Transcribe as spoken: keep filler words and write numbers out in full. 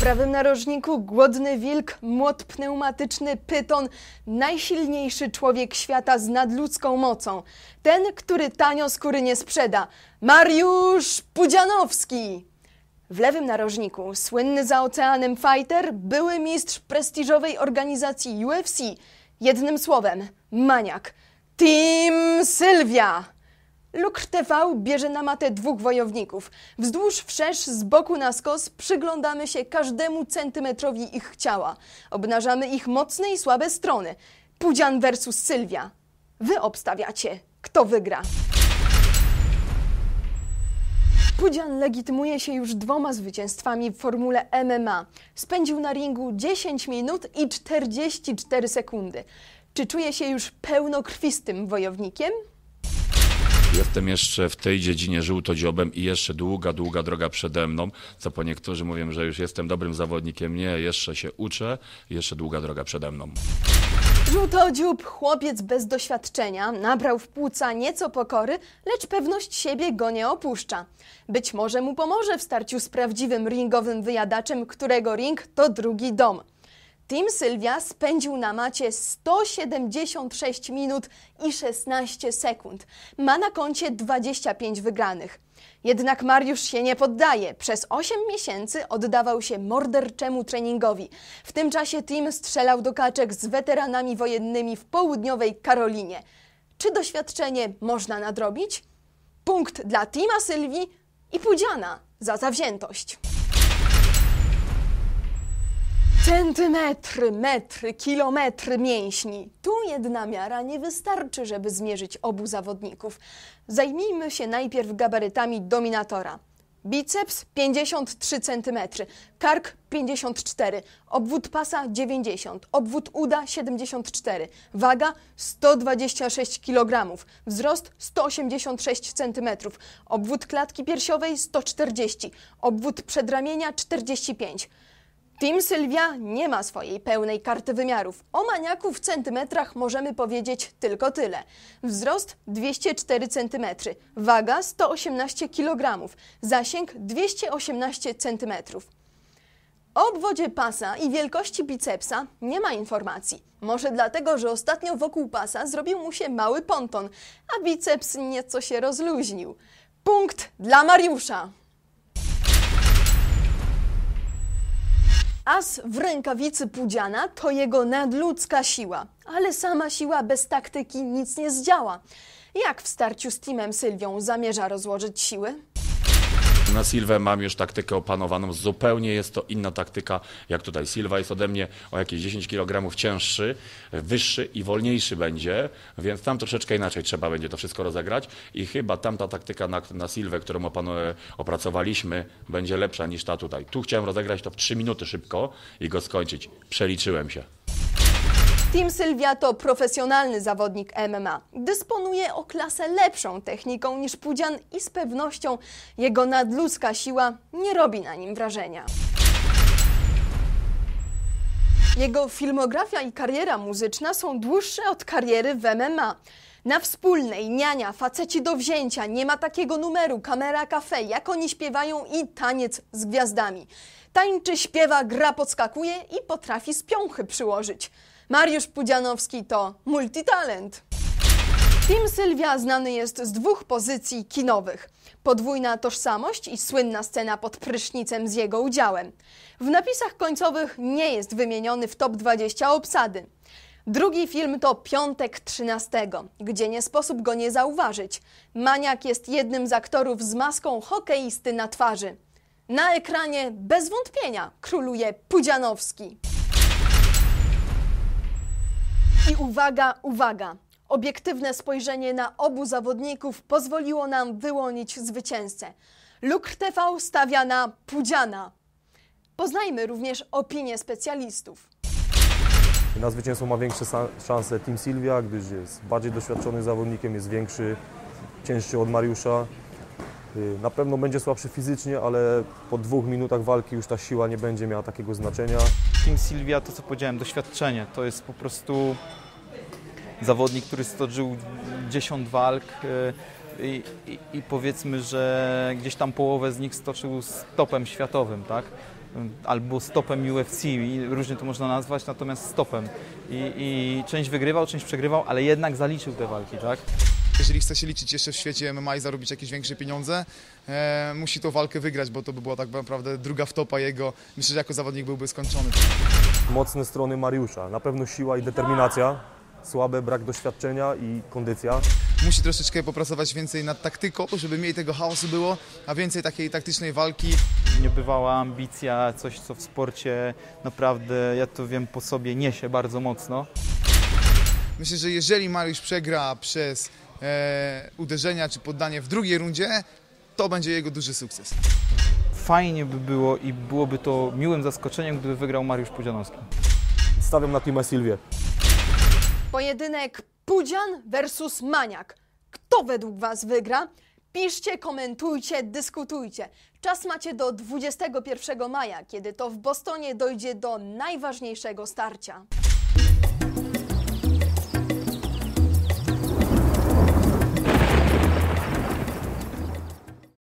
W prawym narożniku głodny wilk, młot pneumatyczny, pyton, najsilniejszy człowiek świata z nadludzką mocą. Ten, który tanio skóry nie sprzeda. Mariusz Pudzianowski! W lewym narożniku słynny za oceanem fighter, były mistrz prestiżowej organizacji U F C. Jednym słowem, maniak. Tim Sylvia! Lookr T V bierze na matę dwóch wojowników. Wzdłuż, wszerz, z boku na skos przyglądamy się każdemu centymetrowi ich ciała. Obnażamy ich mocne i słabe strony. Pudzian versus Sylwia. Wy obstawiacie, kto wygra. Pudzian legitymuje się już dwoma zwycięstwami w formule M M A. Spędził na ringu dziesięć minut i czterdzieści cztery sekundy. Czy czuje się już pełnokrwistym wojownikiem? Jestem jeszcze w tej dziedzinie żółtodziobem i jeszcze długa, długa droga przede mną, co po niektórzy mówią, że już jestem dobrym zawodnikiem. Nie, jeszcze się uczę, jeszcze długa droga przede mną. Żółtodziób, chłopiec bez doświadczenia, nabrał w płuca nieco pokory, lecz pewność siebie go nie opuszcza. Być może mu pomoże w starciu z prawdziwym ringowym wyjadaczem, którego ring to drugi dom. Tim Sylvia spędził na macie sto siedemdziesiąt sześć minut i szesnaście sekund. Ma na koncie dwadzieścia pięć wygranych. Jednak Mariusz się nie poddaje. Przez osiem miesięcy oddawał się morderczemu treningowi. W tym czasie Tim strzelał do kaczek z weteranami wojennymi w południowej Karolinie. Czy doświadczenie można nadrobić? Punkt dla Tima Sylwii i Pudziana za zawziętość. Centymetry, metry, kilometry mięśni. Tu jedna miara nie wystarczy, żeby zmierzyć obu zawodników. Zajmijmy się najpierw gabarytami dominatora. Biceps pięćdziesiąt trzy centymetry, kark pięćdziesiąt cztery, obwód pasa dziewięćdziesiąt, obwód uda siedemdziesiąt cztery, waga sto dwadzieścia sześć kilogramów, wzrost sto osiemdziesiąt sześć centymetrów, obwód klatki piersiowej sto czterdzieści, obwód przedramienia czterdzieści pięć. Tim Sylvia nie ma swojej pełnej karty wymiarów. O maniaku w centymetrach możemy powiedzieć tylko tyle. Wzrost dwieście cztery centymetry, waga sto osiemnaście kilogramów, zasięg dwieście osiemnaście centymetrów. O obwodzie pasa i wielkości bicepsa nie ma informacji. Może dlatego, że ostatnio wokół pasa zrobił mu się mały ponton, a biceps nieco się rozluźnił. Punkt dla Mariusza! As w rękawicy Pudziana to jego nadludzka siła, ale sama siła bez taktyki nic nie zdziała. Jak w starciu z Timem Sylwią zamierza rozłożyć siły? Na Sylwę mam już taktykę opanowaną, zupełnie jest to inna taktyka jak tutaj. Sylwa jest ode mnie o jakieś dziesięć kilogramów cięższy, wyższy i wolniejszy będzie, więc tam troszeczkę inaczej trzeba będzie to wszystko rozegrać i chyba tamta taktyka na, na Sylwę, którą opracowaliśmy, będzie lepsza niż ta tutaj. Tu chciałem rozegrać to w trzy minuty szybko i go skończyć. Przeliczyłem się. Tim Sylvia to profesjonalny zawodnik M M A. Dysponuje o klasę lepszą techniką niż Pudzian i z pewnością jego nadludzka siła nie robi na nim wrażenia. Jego filmografia i kariera muzyczna są dłuższe od kariery w M M A. Na Wspólnej, Niania, Faceci do wzięcia, Nie ma takiego numeru, Kamera Cafe, Jak oni śpiewają i Taniec z gwiazdami. Tańczy, śpiewa, gra, podskakuje i potrafi z piąchy przyłożyć. Mariusz Pudzianowski to multitalent. Tim Sylvia znany jest z dwóch pozycji kinowych. Podwójna tożsamość i słynna scena pod prysznicem z jego udziałem. W napisach końcowych nie jest wymieniony w top dwadzieścia obsady. Drugi film to Piątek trzynastego, gdzie nie sposób go nie zauważyć. Maniak jest jednym z aktorów z maską hokeisty na twarzy. Na ekranie bez wątpienia króluje Pudzianowski. I uwaga, uwaga! Obiektywne spojrzenie na obu zawodników pozwoliło nam wyłonić zwycięzcę. Lookr T V stawia na Pudziana. Poznajmy również opinię specjalistów. Na zwycięstwo ma większe szanse Tim Sylvia, gdyż jest bardziej doświadczonym zawodnikiem, jest większy, cięższy od Mariusza. Na pewno będzie słabszy fizycznie, ale po dwóch minutach walki już ta siła nie będzie miała takiego znaczenia. Tim Sylvia, to co powiedziałem, doświadczenie. To jest po prostu zawodnik, który stoczył dziesięć walk i, i, i powiedzmy, że gdzieś tam połowę z nich stoczył z topem światowym, tak? albo stopem U F C, różnie to można nazwać, natomiast stopem. I, i część wygrywał, część przegrywał, ale jednak zaliczył te walki, tak? Jeżeli chce się liczyć jeszcze w świecie M M A i zarobić jakieś większe pieniądze, e, musi tą walkę wygrać, bo to by była tak naprawdę druga wtopa jego. Myślę, że jako zawodnik byłby skończony. Mocne strony Mariusza, na pewno siła i determinacja, słabe brak doświadczenia i kondycja. Musi troszeczkę popracować więcej nad taktyką, żeby mniej tego chaosu było, a więcej takiej taktycznej walki. Niebywała ambicja, coś co w sporcie naprawdę, ja to wiem po sobie, niesie bardzo mocno. Myślę, że jeżeli Mariusz przegra przez e, uderzenia czy poddanie w drugiej rundzie, to będzie jego duży sukces. Fajnie by było i byłoby to miłym zaskoczeniem, gdyby wygrał Mariusz Pudzianowski. Stawiam na Tima Sylvię. Pojedynek Pudzian versus Maniak. Kto według Was wygra? Piszcie, komentujcie, dyskutujcie. Czas macie do dwudziestego pierwszego maja, kiedy to w Bostonie dojdzie do najważniejszego starcia.